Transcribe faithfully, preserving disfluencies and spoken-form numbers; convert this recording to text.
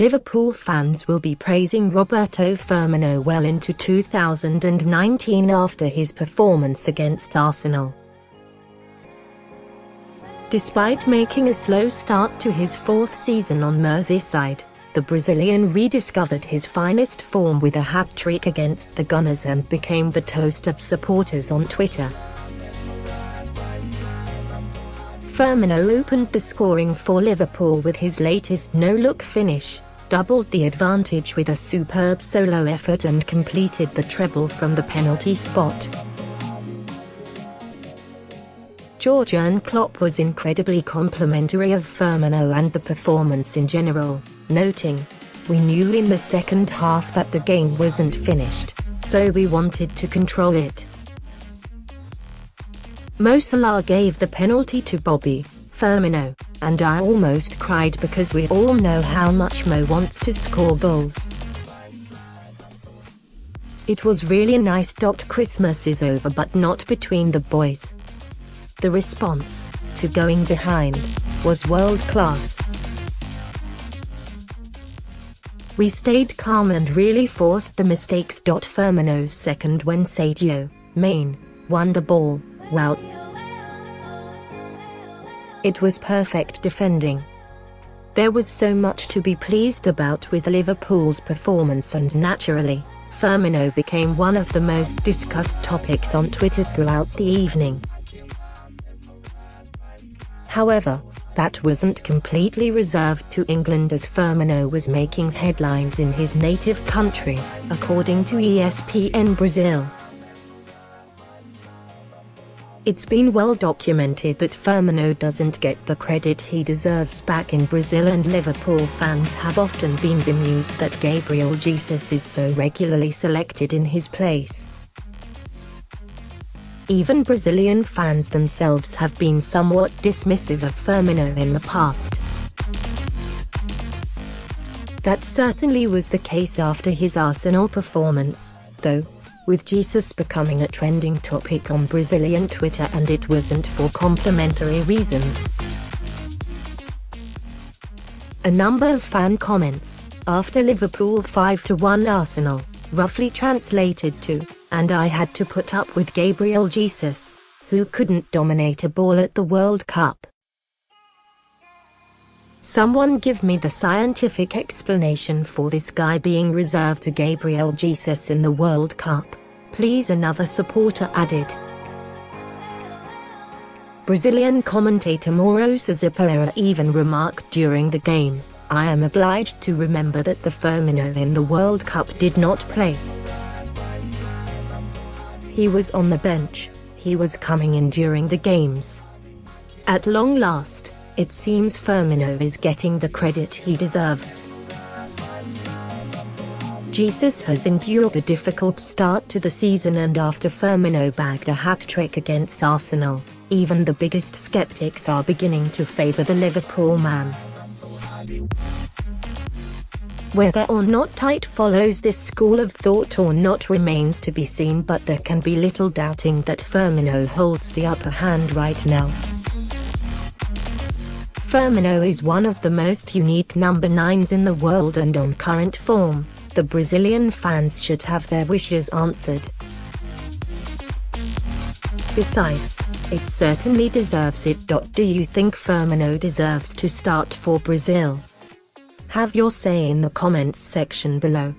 Liverpool fans will be praising Roberto Firmino well into two thousand nineteen after his performance against Arsenal. Despite making a slow start to his fourth season on Merseyside, the Brazilian rediscovered his finest form with a hat-trick against the Gunners and became the toast of supporters on Twitter. Firmino opened the scoring for Liverpool with his latest no-look finish, doubled the advantage with a superb solo effort and completed the treble from the penalty spot. Jurgen Klopp was incredibly complimentary of Firmino and the performance in general, noting, "We knew in the second half that the game wasn't finished, so we wanted to control it." Mo Salah gave the penalty to Bobby, Firmino, "And I almost cried because we all know how much Mo wants to score goals. It was really nice. Christmas is over but not between the boys. The response, to going behind, was world class. We stayed calm and really forced the mistakes." Firmino's second when Sadio Mane won the ball, "Wow. It was perfect defending. There was so much to be pleased about with Liverpool's performance," and naturally, Firmino became one of the most discussed topics on Twitter throughout the evening. However, that wasn't completely reserved to England, as Firmino was making headlines in his native country, according to E S P N Brazil. It's been well documented that Firmino doesn't get the credit he deserves back in Brazil, and Liverpool fans have often been bemused that Gabriel Jesus is so regularly selected in his place. Even Brazilian fans themselves have been somewhat dismissive of Firmino in the past. That certainly was the case after his Arsenal performance, though, with Jesus becoming a trending topic on Brazilian Twitter, and it wasn't for complimentary reasons. A number of fan comments, after Liverpool five to one Arsenal, roughly translated to, "And I had to put up with Gabriel Jesus, who couldn't dominate a ball at the World Cup. Someone give me the scientific explanation for this guy being reserved to Gabriel Jesus in the World Cup, please," another supporter added. Brazilian commentator Mauro Sazapoeira even remarked during the game, "I am obliged to remember that the Firmino in the World Cup did not play. He was on the bench, he was coming in during the games. At long last, it seems Firmino is getting the credit he deserves." Jesus has endured a difficult start to the season, and after Firmino bagged a hat-trick against Arsenal, even the biggest skeptics are beginning to favour the Liverpool man. Whether or not Tite follows this school of thought or not remains to be seen, but there can be little doubting that Firmino holds the upper hand right now. Firmino is one of the most unique number nines in the world, and on current form, the Brazilian fans should have their wishes answered. Besides, it certainly deserves it. Do you think Firmino deserves to start for Brazil? Have your say in the comments section below.